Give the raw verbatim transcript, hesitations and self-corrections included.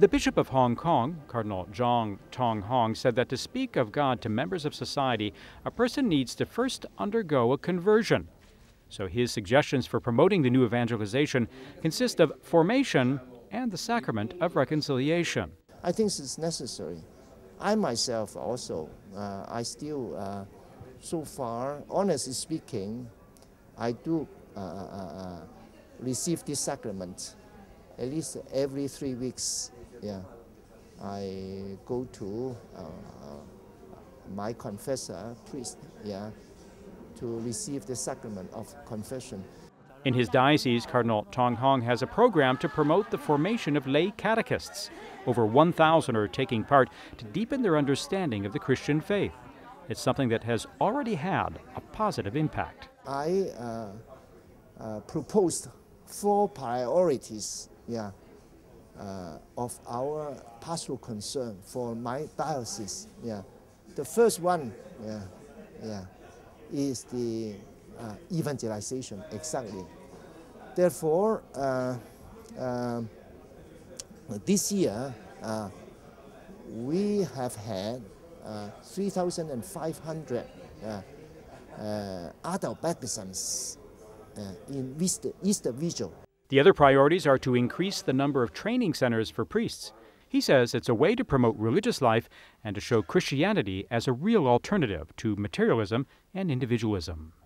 The Bishop of Hong Kong, Cardinal John Tong Hong, said that to speak of God to members of society, a person needs to first undergo a conversion. So his suggestions for promoting the new evangelization consist of formation and the sacrament of reconciliation. I think it's necessary. I myself also, uh, I still, uh, so far, honestly speaking, I do uh, uh, receive this sacrament at least every three weeks. Yeah, I go to uh, my confessor, priest, yeah, to receive the sacrament of confession. In his diocese, Cardinal Tong Hong has a program to promote the formation of lay catechists. Over one thousand are taking part to deepen their understanding of the Christian faith. It's something that has already had a positive impact. I uh, uh, proposed four priorities yeah, uh, of our pastoral concern for my diocese. Yeah. The first one yeah, yeah, is the Uh, evangelization, exactly. Therefore, uh, uh, this year uh, we have had uh, three thousand five hundred uh, uh, adult baptisms uh, in Easter, Easter Vigil. The other priorities are to increase the number of training centers for priests. He says it's a way to promote religious life and to show Christianity as a real alternative to materialism and individualism.